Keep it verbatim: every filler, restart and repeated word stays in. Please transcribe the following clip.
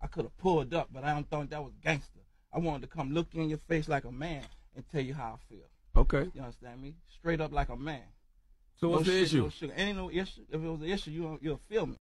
I could have pulled up, but I don't think that was gangster. I wanted to come look you in your face like a man and tell you how I feel. Okay. You understand me? Straight up like a man. So no what's shit, the issue? No, ain't no issue. If it was an issue, you, you'll feel me.